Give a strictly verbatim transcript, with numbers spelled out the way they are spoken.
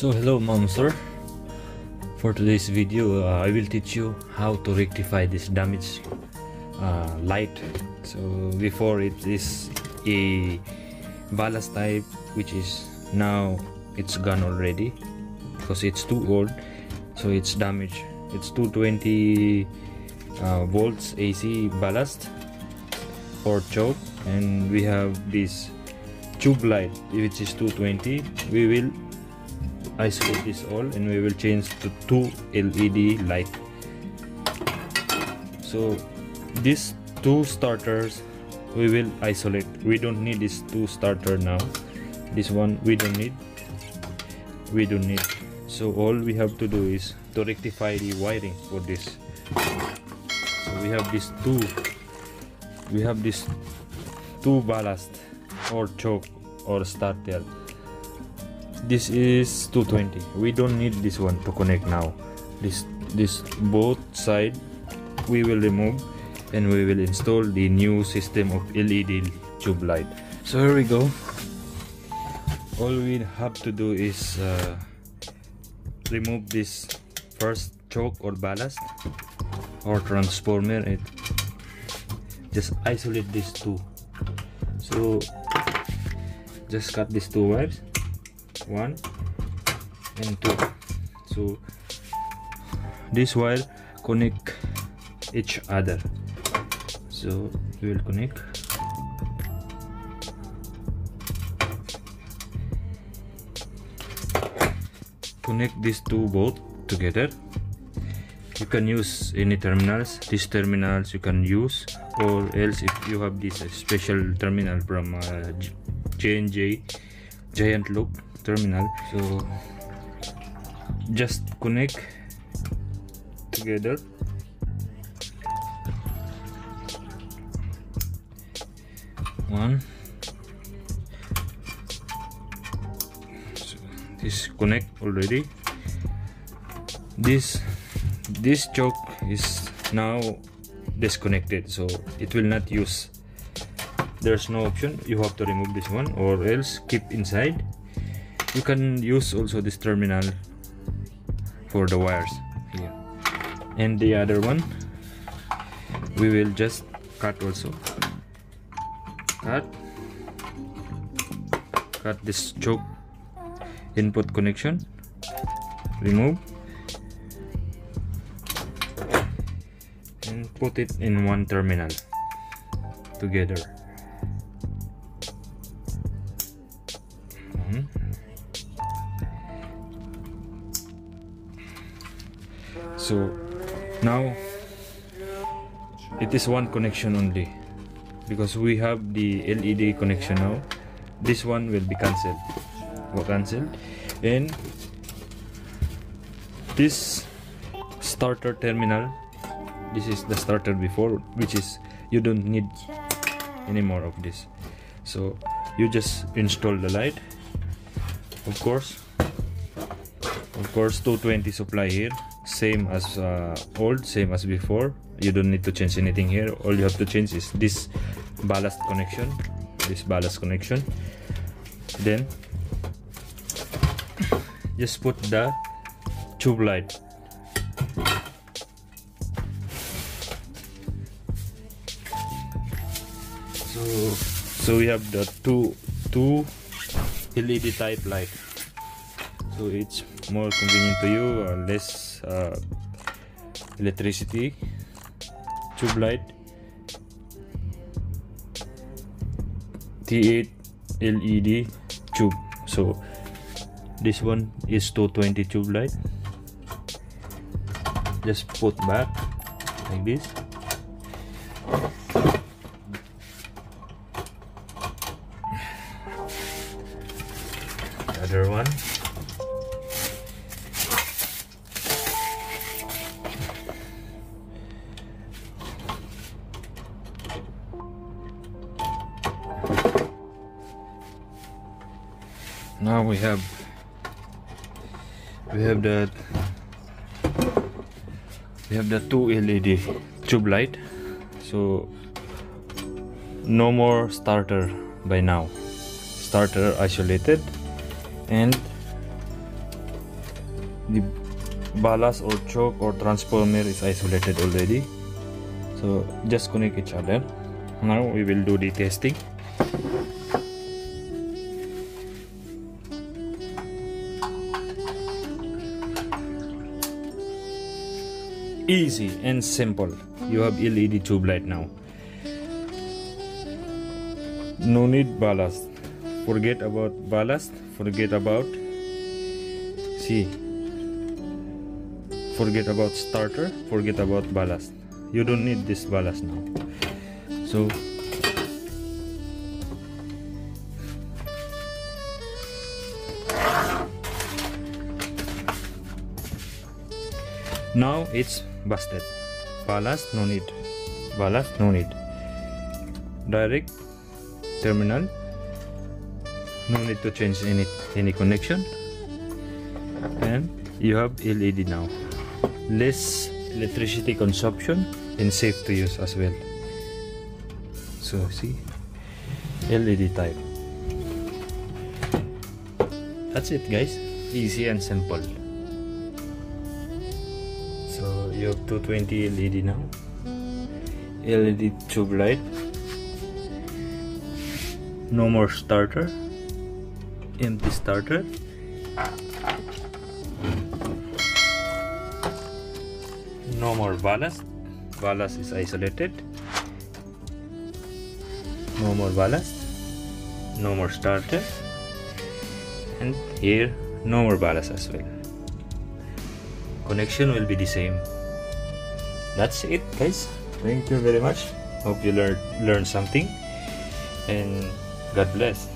So hello monster, for today's video uh, I will teach you how to rectify this damaged uh, light. So before it is a ballast type, which is now it's gone already because it's too old, so it's damaged. It's two twenty uh, volts A C ballast or choke, and we have this tube light which is two twenty. We will isolate this all and we will change to two L E D light. So these two starters we will isolate. We don't need this two starter now. This one we don't need. We don't need. So all we have to do is to rectify the wiring for this. So we have these two. We have this two ballast or choke or starter. This is two twenty. We don't need this one to connect now. This this both side we will remove and we will install the new system of L E D tube light. So here we go. All we have to do is uh, remove this first choke or ballast or transformer. It just isolate these two. So just cut these two wires, one and two. So this wire connect each other, so we will connect. Connect these two both together. You can use any terminals. These terminals you can use, or else if you have this special terminal from uh, J and J, giant loop terminal. So just connect together. One. So this connect already. This this choke is now disconnected, so it will not use. There's no option. You have to remove this one, or else keep inside. You can use also this terminal for the wires here. And the other one we will just cut also. Cut. Cut this choke input connection. Remove. And put it in one terminal together. So now it is one connection only, because we have the L E D connection now. This one will be cancelled. We'll cancel, and this starter terminal. This is the starter before, which is you don't need any more of this. So you just install the light. Of course, of course, two twenty supply here. Same as uh, old, same as before. You don't need to change anything here. All you have to change is this ballast connection, this ballast connection. Then just put the tube light. So, so we have the two two L E D type light. So it's more convenient to you, uh, less uh, electricity. Tube light T eight L E D tube. So this one is two twenty tube light. Just put back like this. The other one. Now we have we have the we have the two L E D tube light. So no more starter by now. Starter isolated, and the ballast or choke or transformer is isolated already, so just connect each other. Now we will do the testing. Easy and simple. You have L E D tube light now. No need ballast. Forget about ballast. Forget about see. Forget about starter. Forget about ballast. You don't need this ballast now. So now it's busted. Ballast no need. Ballast no need. Direct terminal. No need to change any any connection. And you have L E D now. Less electricity consumption and safe to use as well. So see, L E D type. That's it, guys. Easy and simple. So you have two twenty L E D now. L E D tube light. No more starter. Empty starter. No more ballast. Ballast is isolated. No more ballast. No more starter. And here, no more ballast as well. Connection will be the same. That's it, guys. Thank you very much. Hope you learned learned something, and God bless.